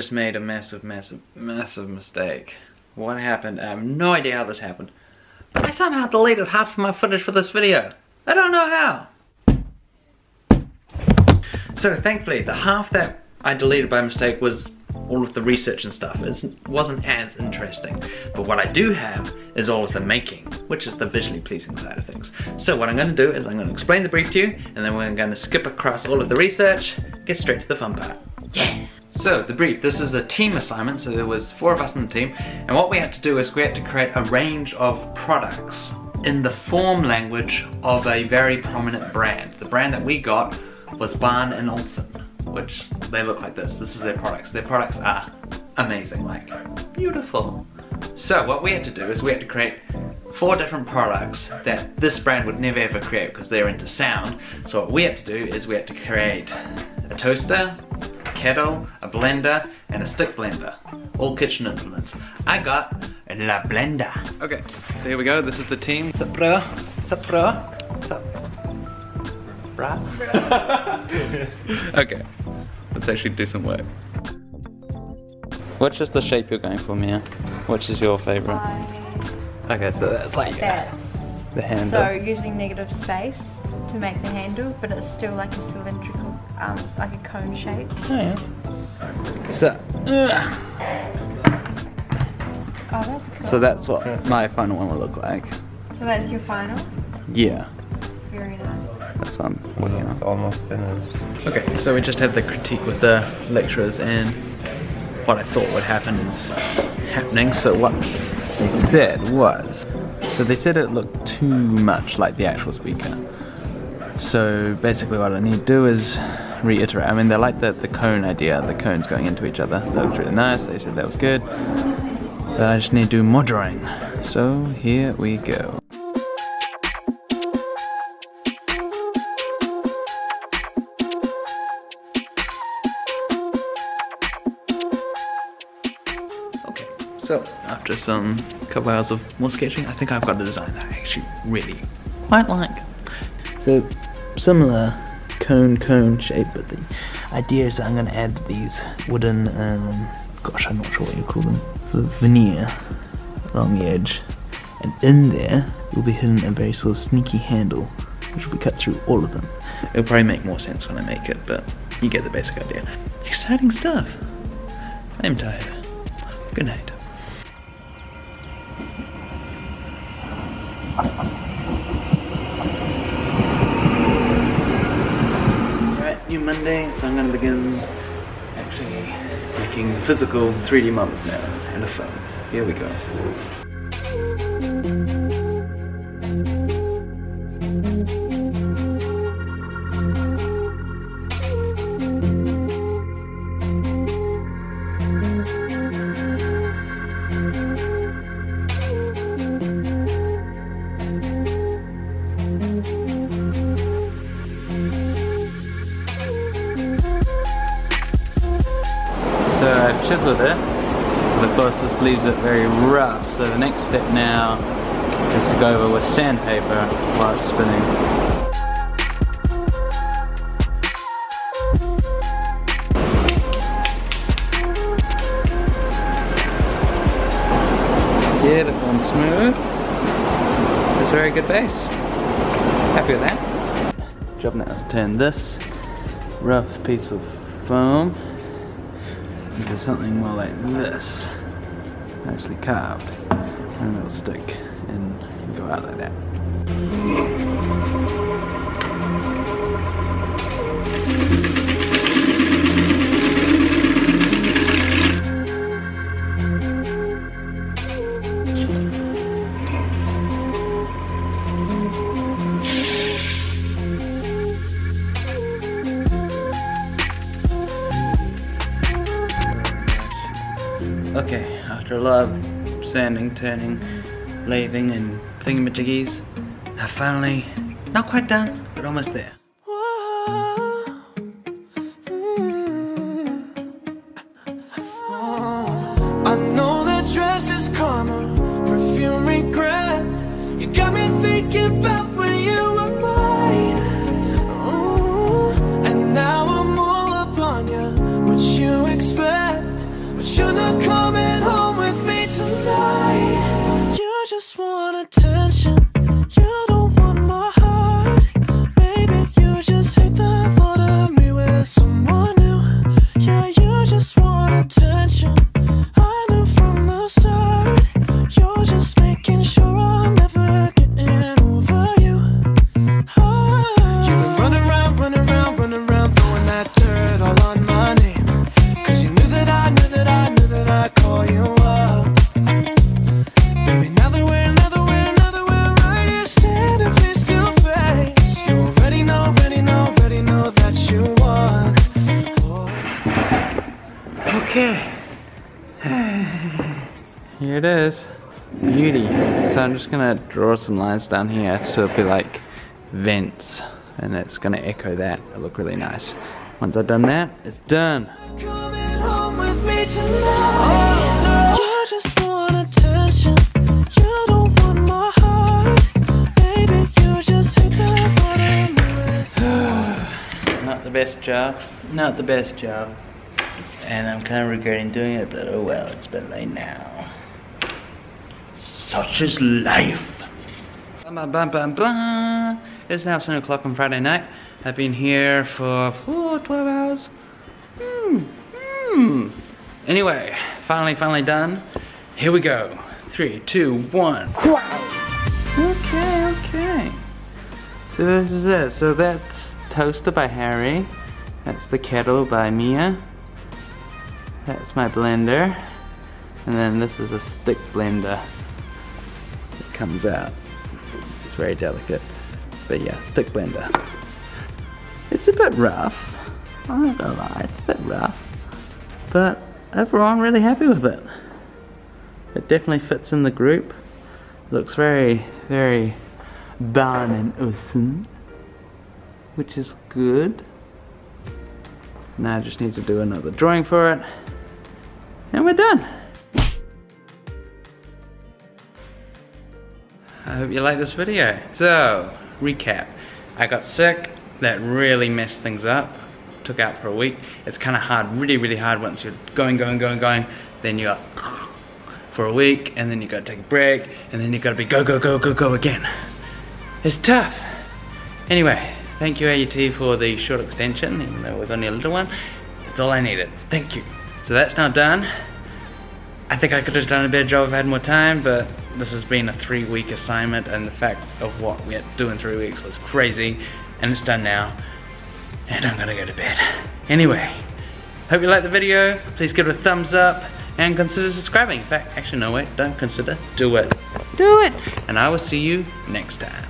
just made a massive mistake. What happened? I have no idea how this happened, but I somehow deleted half of my footage for this video. I don't know how. So thankfully, the half that I deleted by mistake was all of the research and stuff. It wasn't as interesting. But what I do have is all of the making, which is the visually pleasing side of things. So what I'm gonna do is I'm gonna explain the brief to you, and then we're gonna skip across all of the research, get straight to the fun part. Yeah! So the brief, this is a team assignment, so there was 4 of us in the team, and what we had to do is we had to create a range of products in the form language of a very prominent brand. The brand that we got was Barn & Olson, which they look like this. This is their products. Their products are amazing, like beautiful. So what we had to do is we had to create 4 different products that this brand would never ever create because they're into sound. So what we had to do is we had to create a toaster, a kettle, a blender, and a stick blender. All kitchen implements. I got La Blender. Okay, so here we go. This is the team. Sapra, sapra, sapra. Okay, let's actually do some work. Which is the shape you're going for, Mia? Which is your favorite? Okay, so that's like that. The handle. So using negative space to make the handle, but it's still like a cylindrical, like a cone shape. Oh yeah. So. Oh, that's cool. So that's what my final one will look like. So that's your final? Yeah. Very nice. That's what I'm working on. It's almost finished. Okay, so we just had the critique with the lecturers, and what I thought would happen is happening. So what they said was, so they said it looked too much like the actual speaker. So basically what I need to do is reiterate. I mean, they like the cone idea, the cones going into each other. That looked really nice, they said that was good. But I just need to do more drawing. So here we go. So after some couple hours of more sketching, I think I've got the design that I actually really quite like. So similar cone shape, but the idea is that I'm going to add these wooden, gosh, I'm not sure what you call them, sort of veneer along the edge, and in there will be hidden a very sort of sneaky handle, which will be cut through all of them. It'll probably make more sense when I make it, but you get the basic idea. Exciting stuff. I'm tired. Good night. Alright, new Monday, so I'm going to begin actually making physical 3D models now, and a phone. Here we go. I've chiseled it, but of course this leaves it very rough, so the next step now is to go over with sandpaper while it's spinning. Get it on smooth, it's a very good base, happy with that. Job now is to turn this rough piece of foam into something more like this, nicely carved, and it'll stick and go out like that. Okay, after a lot of sanding, turning, lathing and thingamajiggies, I finally, not quite done, but almost there. I know that dress is karma, perfume regret. You got me thinking about when you were mine. Ooh. And now I'm all up on you, what you expect. tonight. You just want attention, you don't want my heart. Maybe you just hate the thought of me with someone new. Yeah, you just want attention, I knew from the start. You're just making sure I'm never getting over you. Oh. You were running around, running around, running around, throwing that dirt all on my name, 'cause you knew that I, knew that I, knew that I'd call you up. Baby, now that we're, now that we're, now that we're right here standing face to face, you already know, already know, already know that you won. Oh. Okay. Here it is, beauty. So I'm just gonna draw some lines down here so it'll be like vents, and it's gonna echo that. It'll look really nice. Once I've done that, it's done. Coming home with me tonight. You just want attention, you don't want my heart. Baby, you just hate that. Not the best job, not the best job. And I'm kind of regretting doing it, but oh well, it's been late now. Such is life. It's now 7 o'clock on Friday night. I've been here for 12 hours. Anyway, finally done. Here we go. 3, 2, 1. Okay. So this is it. So that's Toaster by Harry. That's the Kettle by Mia. That's my blender, and then this is a stick blender that comes out. It's very delicate, but yeah, stick blender. It's a bit rough, I'm not gonna lie, it's a bit rough, but overall I'm really happy with it. It definitely fits in the group. Looks very, very barn and awesome, which is good. Now I just need to do another drawing for it, and we're done. I hope you like this video. So, recap. I got sick, that really messed things up. Took out for a week. It's kind of hard, really hard once you're going. Then you're for a week, and then you gotta take a break, and then you gotta be go again. It's tough. Anyway. Thank you AUT for the short extension, even though we've only a little one. It's all I needed, thank you. So that's now done. I think I could have done a better job if I had more time, but this has been a 3-week assignment, and the fact of what we had to do in 3 weeks was crazy, and it's done now, and I'm gonna go to bed. Anyway, hope you liked the video. Please give it a thumbs up, and consider subscribing. In fact, actually no wait, don't consider, do it. Do it! And I will see you next time.